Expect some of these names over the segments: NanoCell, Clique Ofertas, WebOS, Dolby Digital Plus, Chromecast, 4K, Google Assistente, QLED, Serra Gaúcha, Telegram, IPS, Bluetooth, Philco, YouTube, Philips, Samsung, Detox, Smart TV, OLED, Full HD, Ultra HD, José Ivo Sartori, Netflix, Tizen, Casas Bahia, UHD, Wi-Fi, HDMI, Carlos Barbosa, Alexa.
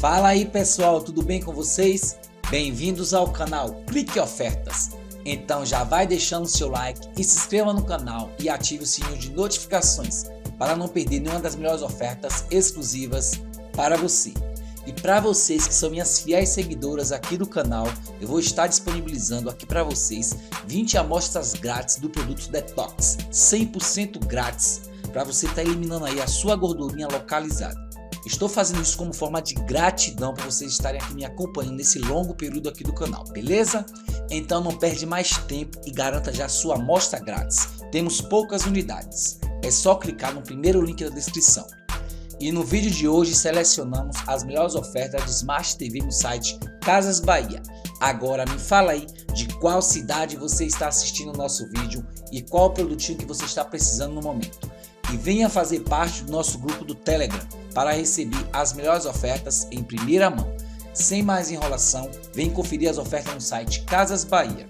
Fala aí pessoal, tudo bem com vocês? Bem-vindos ao canal Clique Ofertas. Então já vai deixando seu like e se inscreva no canal e ative o sininho de notificações para não perder nenhuma das melhores ofertas exclusivas para você. E para vocês que são minhas fiéis seguidoras aqui do canal, eu vou estar disponibilizando aqui para vocês 20 amostras grátis do produto Detox, 100% grátis, para você estar eliminando aí a sua gordurinha localizada. Estou fazendo isso como forma de gratidão por vocês estarem aqui me acompanhando nesse longo período aqui do canal, beleza? Então não perde mais tempo e garanta já a sua amostra grátis. Temos poucas unidades, é só clicar no primeiro link da descrição. E no vídeo de hoje selecionamos as melhores ofertas de Smart TV no site Casas Bahia. Agora me fala aí de qual cidade você está assistindo o nosso vídeo e qual produtinho que você está precisando no momento. E venha fazer parte do nosso grupo do Telegram para receber as melhores ofertas em primeira mão. Sem mais enrolação, vem conferir as ofertas no site Casas Bahia.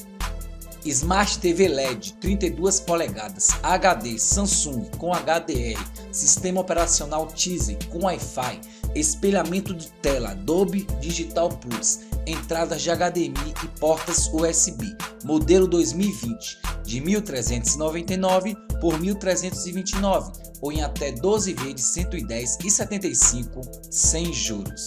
Smart TV LED 32 polegadas HD Samsung com HDR, sistema operacional Tizen com Wi-Fi, espelhamento de tela Dolby Digital Plus, entradas de HDMI e portas USB, modelo 2020 de R$ 1.399 por R$ 1.329 ou em até 12 vezes de R$ 110,75 sem juros.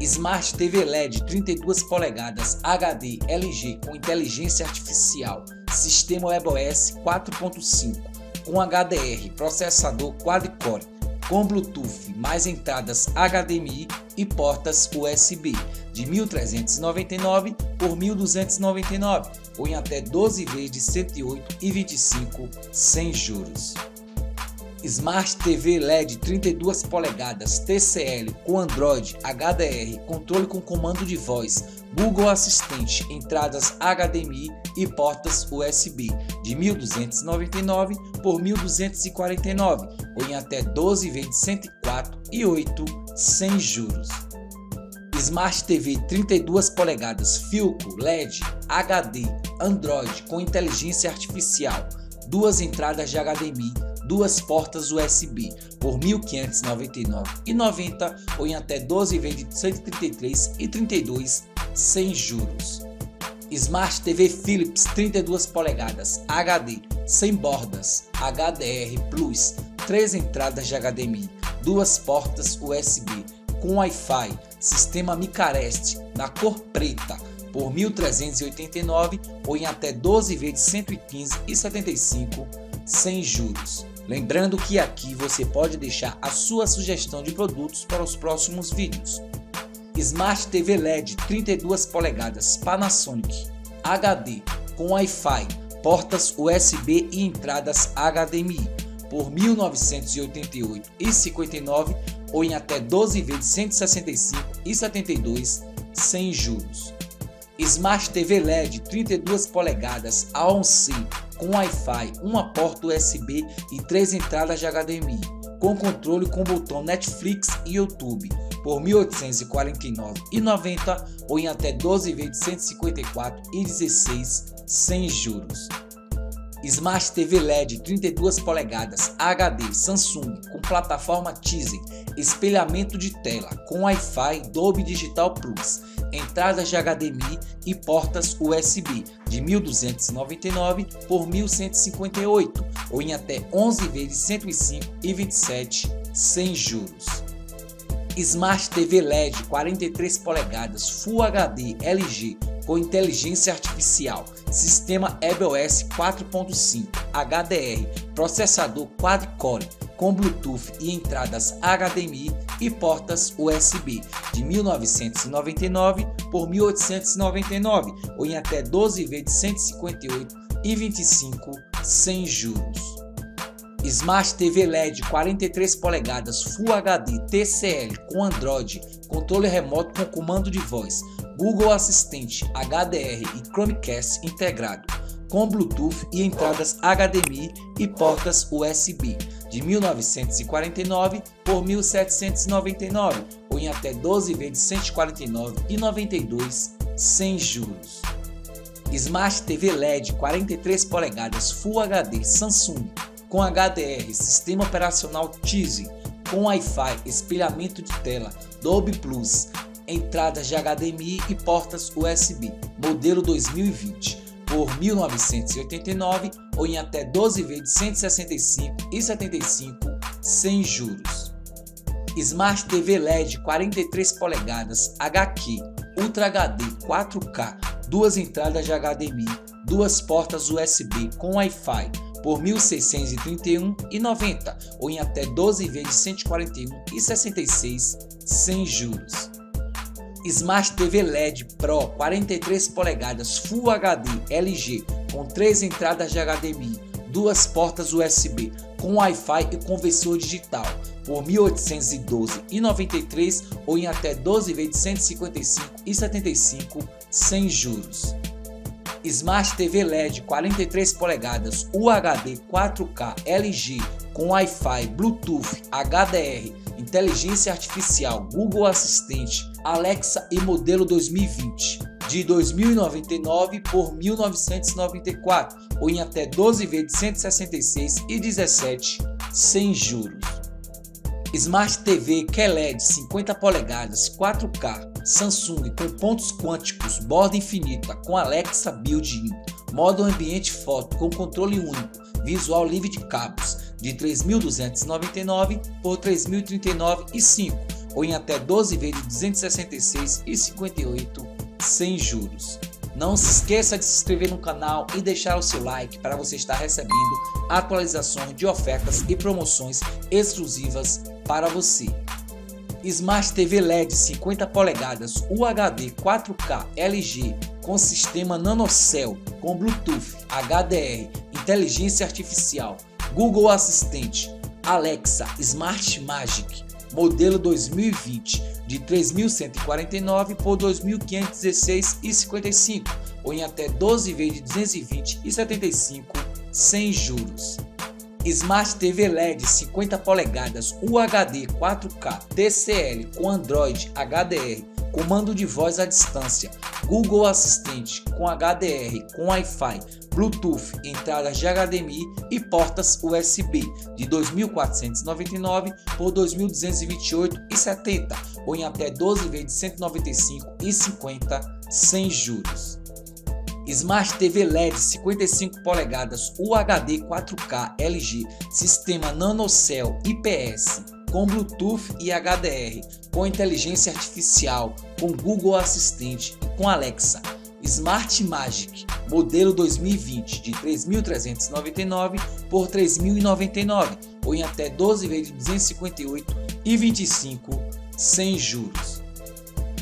Smart TV LED 32 polegadas HD LG com inteligência artificial, sistema WebOS 4.5 com HDR, processador Quad Core, com Bluetooth, mais entradas HDMI e portas USB de R$ 1.399 por R$ 1.299 ou em até 12 vezes de R$ 108,25 sem juros. Smart TV LED 32 polegadas TCL com Android HDR, controle com comando de voz, Google Assistente, entradas HDMI e portas USB de R$ 1.299 por R$ 1.249 ou em até 12 vezes de R$ 104,08 sem juros. Smart TV 32 polegadas Philco LED HD Android com inteligência artificial, duas entradas de HDMI, duas portas USB por R$ 1.599,90 ou em até 12 vezes de R$ 133,32 sem juros. Smart TV Philips 32 polegadas HD sem bordas HDR Plus, três entradas de HDMI, duas portas USB com Wi-Fi, sistema Micarest na cor preta por R$ 1.389 ou em até 12 vezes de R$ 115,75 sem juros. Lembrando que aqui você pode deixar a sua sugestão de produtos para os próximos vídeos. Smart TV LED 32 polegadas Panasonic HD com Wi-Fi, portas USB e entradas HDMI por R$ 1.988,59 ou em até 12 vezes de R$ 165,72 sem juros. Smart TV LED 32 polegadas AOC com Wi-Fi, uma porta USB e três entradas de HDMI, com controle com botão Netflix e YouTube por R$ 1.849,90 ou em até 12 vezes de R$ 154,16 sem juros. Smart TV LED 32 polegadas HD Samsung com plataforma Tizen, espelhamento de tela com Wi-Fi Dolby Digital Plus, entradas de HDMI e portas USB de R$ 1.299 por R$ 1.158 ou em até 11 vezes de R$ 105,27 sem juros. Smart TV LED 43 polegadas Full HD LG com inteligência artificial, sistema WebOS 4.5 HDR, processador Quad Core com Bluetooth e entradas HDMI e portas USB de R$ 1.999 por R$ 1.899 ou em até 12 vezes R$ 158,25 sem juros. Smart TV LED 43 polegadas Full HD TCL com Android, controle remoto com comando de voz, Google Assistente, HDR e Chromecast integrado, com Bluetooth e entradas HDMI e portas USB de R$ 1.949 por R$ 1.799 ou em até 12 vezes de R$ 149,92 sem juros. Smart TV LED 43 polegadas Full HD Samsung com HDR, sistema operacional Tizen, com Wi-Fi, espelhamento de tela, Dolby Plus, entradas de HDMI e portas USB, modelo 2020, por R$ 1.989 ou em até 12 vezes de R$ 165,75 sem juros. Smart TV LED 43 polegadas HQ, Ultra HD 4K, duas entradas de HDMI, duas portas USB com Wi-Fi por R$ 1.631,90 ou em até 12 vezes de R$ 141,66 sem juros. Smart TV LED Pro 43 polegadas Full HD LG com 3 entradas de HDMI, duas portas USB com Wi-Fi e conversor digital por R$ 1.812,93 ou em até 12 vezes R$ 155,75 sem juros. Smart TV LED 43 polegadas UHD 4K LG com Wi-Fi, Bluetooth, HDR, inteligência artificial, Google Assistente, Alexa e modelo 2020, de 2.099 por 1.994 ou em até 12 vezes de 166,17 sem juros. Smart TV QLED 50 polegadas 4K Samsung com pontos quânticos, borda infinita com Alexa Built-in, modo ambiente foto com controle único, visual livre de cabos, de 3.299 por 3.039,05 ou em até 12 vezes de 266,58 sem juros. Não se esqueça de se inscrever no canal e deixar o seu like para você estar recebendo atualizações de ofertas e promoções exclusivas para você. Smart TV LED 50 polegadas UHD 4K LG com sistema NanoCell, com Bluetooth, HDR, inteligência artificial, Google Assistente, Alexa, Smart Magic, modelo 2020, de 3.149 por 2.516,55 ou em até 12 vezes de 220,75 sem juros. Smart TV LED 50 polegadas UHD 4K TCL com Android HDR, comando de voz à distância, Google Assistente com HDR, com Wi-Fi, Bluetooth, entradas de HDMI e portas USB, de 2.499 por 2.228,70 ou em até 12 vezes de 195,50 sem juros. Smart TV LED 55 polegadas UHD 4K LG, sistema NanoCell IPS, com Bluetooth e HDR, com inteligência artificial, com Google Assistente e com Alexa. Smart Magic, modelo 2020, de 3.399 por 3.099 ou em até 12 vezes de 258,25 sem juros.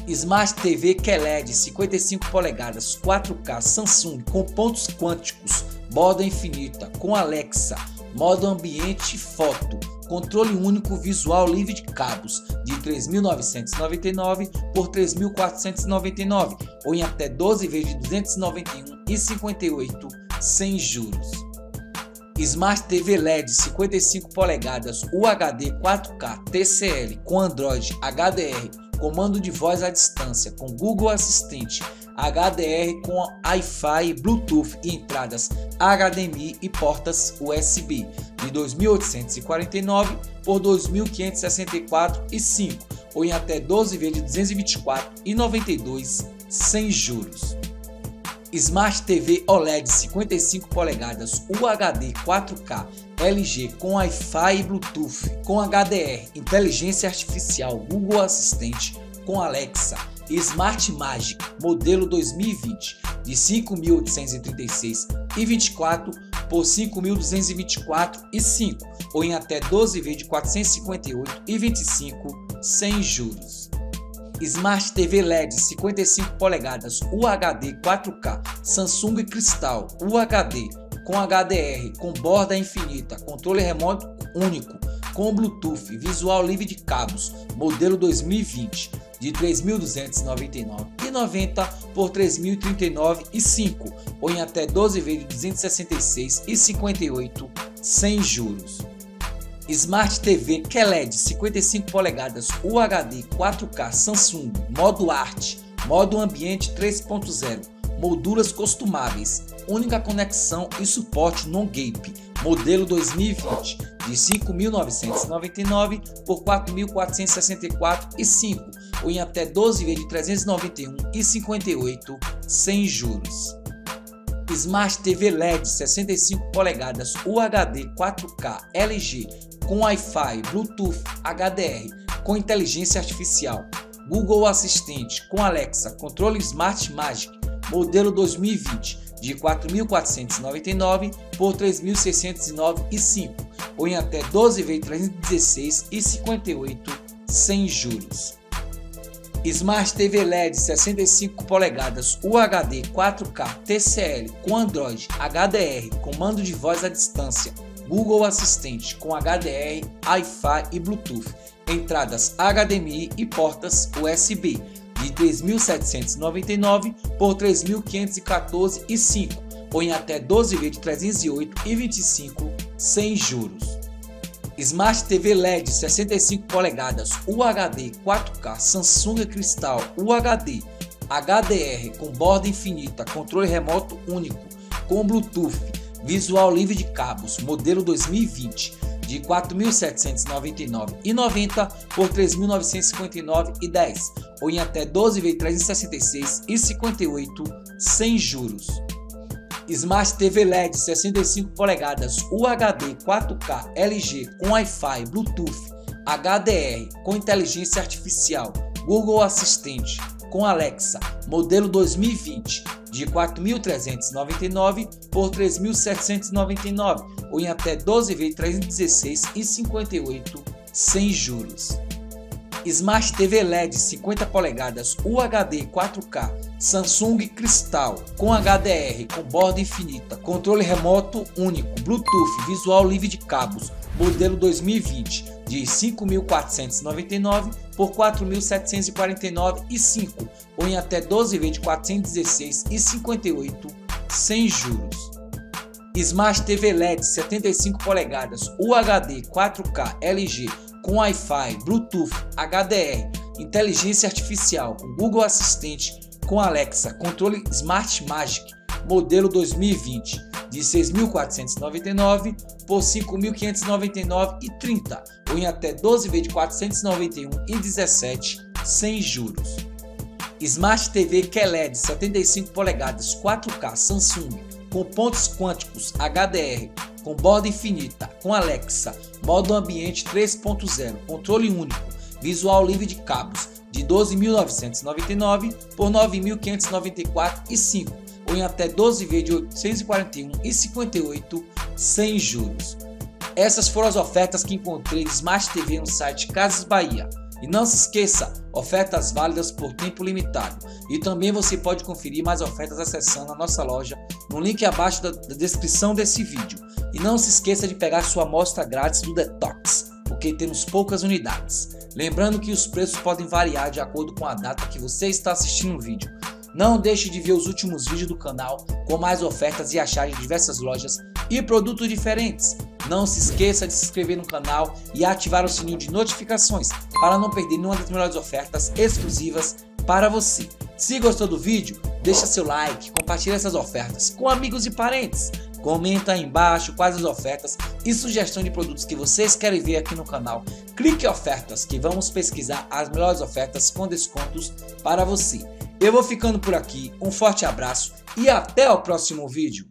Smart TV QLED 55 polegadas 4K Samsung com pontos quânticos, borda infinita, com Alexa, modo ambiente foto, controle único visual livre de cabos, de 3.999 por 3.499 ou em até 12 vezes de 291,58 sem juros. Smart TV LED 55 polegadas UHD 4K TCL com Android HDR, comando de voz à distância, com Google Assistente, HDR com Wi-Fi, Bluetooth e entradas HDMI e portas USB, de 2.849 por 2.564,05 ou em até 12 vezes de 224,92 sem juros. Smart TV OLED 55 polegadas UHD 4K LG com Wi-Fi e Bluetooth, com HDR, inteligência artificial, Google Assistente, com Alexa, Smart Magic, modelo 2020, de 5.836,24 por 5.224,05 ou em até 12 vezes de 458,25 sem juros. Smart TV LED 55 polegadas UHD 4K Samsung Cristal UHD com HDR, com borda infinita, controle remoto único, com Bluetooth, visual livre de cabos, modelo 2020, de 3.299,90 por 3.039,05 ou em até 12 vezes de 266,58 sem juros. Smart TV QLED 55 polegadas UHD 4K Samsung modo arte, modo ambiente 3.0, molduras costumáveis, única conexão e suporte non-gap, modelo 2020, de 5.999 por 4.464,05 ou em até 12 vezes de 391,58 sem juros. Smart TV LED 65 polegadas UHD 4K LG com Wi-Fi, Bluetooth, HDR com inteligência artificial, Google Assistente com Alexa, controle Smart Magic, modelo 2020 de 4.499 por 3.609,05 ou em até 12 vezes 316,58 sem juros. Smart TV LED 65 polegadas UHD 4K TCL com Android HDR, comando de voz à distância, Google Assistente com HDR, Wi-Fi e Bluetooth, entradas HDMI e portas USB de 3.799 por 3.514,05 ou em até 12 vezes de 308,25 sem juros. Smart TV LED 65 polegadas UHD 4K Samsung Cristal UHD HDR com borda infinita, controle remoto único com Bluetooth, visual livre de cabos, modelo 2020 de 4.799,90 por 3.959,10 ou em até 12 vezes 366,58 sem juros. Smart TV LED 65 polegadas UHD 4K LG com Wi-Fi, Bluetooth, HDR com inteligência artificial, Google Assistente com Alexa, modelo 2020 de 4.399 por 3.799 ou em até 12 vezes 316,58 sem juros. Smart TV LED 50 polegadas UHD 4K Samsung Cristal com HDR com borda infinita, controle remoto único, Bluetooth, visual livre de cabos, modelo 2020 de 5.499 por 4.749,05 ou em até 12 vezes 416,58 sem juros. Smart TV LED 75 polegadas UHD 4K LG com Wi-Fi, Bluetooth, HDR, inteligência artificial, com Google Assistente, com Alexa, controle Smart Magic, modelo 2020, de 6.499 por 5.599,30 ou em até 12 vezes de 491,17 sem juros. Smart TV QLED 75 polegadas 4K Samsung com pontos quânticos HDR, com borda infinita, com Alexa, modo ambiente 3.0, controle único, visual livre de cabos, de 12.999 por 9.594,05 ou em até 12 vezes de 841,58 sem juros. Essas foram as ofertas que encontrei de Smart TV no site Casas Bahia. E não se esqueça, ofertas válidas por tempo limitado. E também você pode conferir mais ofertas acessando a nossa loja no link abaixo da descrição desse vídeo. E não se esqueça de pegar sua amostra grátis do Detox, porque temos poucas unidades. Lembrando que os preços podem variar de acordo com a data que você está assistindo o vídeo. Não deixe de ver os últimos vídeos do canal com mais ofertas e achar em diversas lojas e produtos diferentes. Não se esqueça de se inscrever no canal e ativar o sininho de notificações para não perder nenhuma das melhores ofertas exclusivas para você. Se gostou do vídeo, deixa seu like, compartilha essas ofertas com amigos e parentes. Comenta aí embaixo quais as ofertas e sugestão de produtos que vocês querem ver aqui no canal. Clique Ofertas, que vamos pesquisar as melhores ofertas com descontos para você. Eu vou ficando por aqui, um forte abraço e até o próximo vídeo.